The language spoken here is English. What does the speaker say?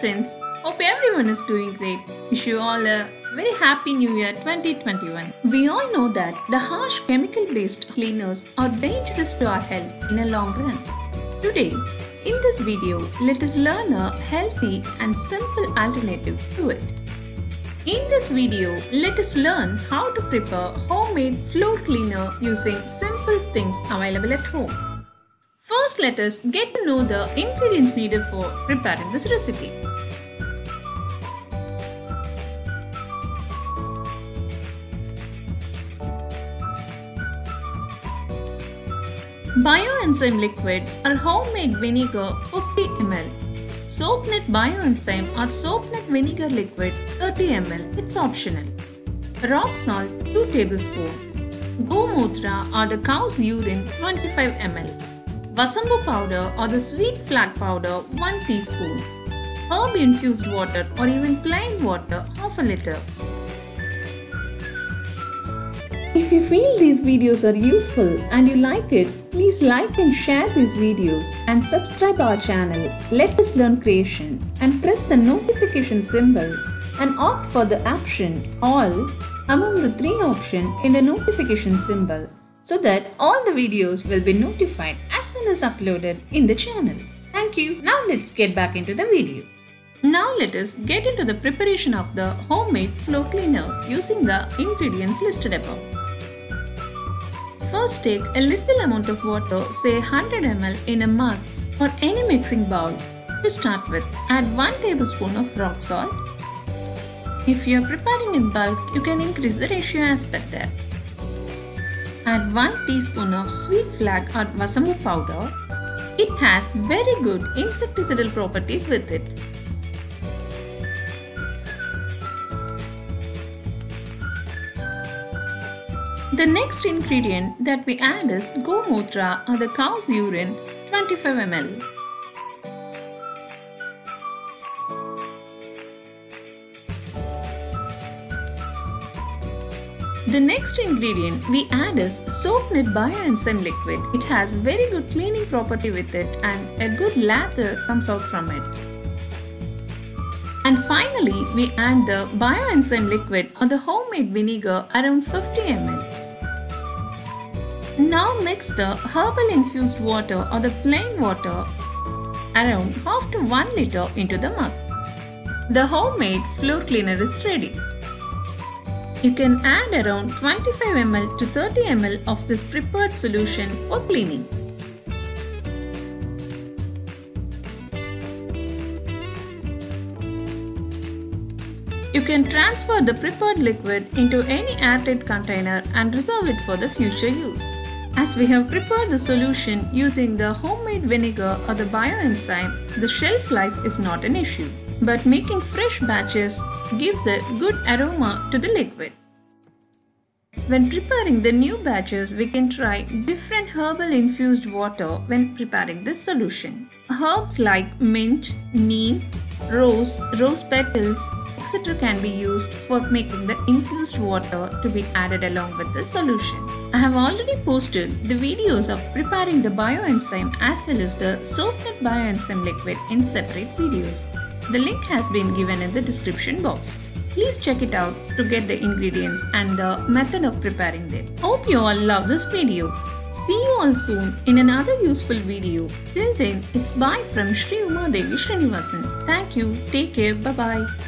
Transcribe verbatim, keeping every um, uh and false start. friends. Hope everyone is doing great. Wish you all a very happy new year twenty twenty-one. We all know that the harsh chemical based cleaners are dangerous to our health in the long run. Today, in this video, let us learn a healthy and simple alternative to it. In this video, let us learn how to prepare homemade floor cleaner using simple things available at home. First, let us get to know the ingredients needed for preparing this recipe. Bio Enzyme liquid or homemade vinegar fifty milliliters. Soapnut Bio Enzyme or soapnut vinegar liquid thirty milliliters, it's optional. Rock salt two tablespoons. Gomutra or the cow's urine twenty-five milliliters. Vasambu powder or the sweet flag powder one teaspoon. Herb infused water or even plain water half a liter. If you feel these videos are useful and you like it, please like and share these videos and subscribe our channel Let Us Learn Creation and press the notification symbol and opt for the option All among the three options in the notification symbol so that all the videos will be notified as soon as uploaded in the channel. Thank you. Now let's get back into the video. Now let us get into the preparation of the homemade floor cleaner using the ingredients listed above. First, take a little amount of water, say one hundred milliliters, in a mug or any mixing bowl. To start with, add one tablespoon of rock salt. If you are preparing in bulk, you can increase the ratio as per there. Add one teaspoon of sweet flag or vasambu powder. It has very good insecticidal properties with it. The next ingredient that we add is gomutra or the cow's urine twenty-five milliliters. The next ingredient we add is soapnut Bio Enzyme liquid. It has very good cleaning property with it and a good lather comes out from it. And finally, we add the Bio Enzyme liquid or the homemade vinegar around fifty milliliters. Now mix the herbal infused water or the plain water around half to one liter into the mug. The homemade floor cleaner is ready. You can add around twenty-five milliliters to thirty milliliters of this prepared solution for cleaning. You can transfer the prepared liquid into any airtight container and reserve it for the future use. As we have prepared the solution using the homemade vinegar or the bioenzyme, the shelf life is not an issue. But making fresh batches gives a good aroma to the liquid. When preparing the new batches, we can try different herbal infused water when preparing this solution. Herbs like mint, neem, rose, rose petals, et cetera can be used for making the infused water to be added along with the solution. I have already posted the videos of preparing the bioenzyme as well as the soapnut bioenzyme liquid in separate videos. The link has been given in the description box. Please check it out to get the ingredients and the method of preparing them. Hope you all love this video. See you all soon in another useful video. Till then, it's bye from Shri Uma Devi Srinivasan. Thank you. Take care. Bye-bye.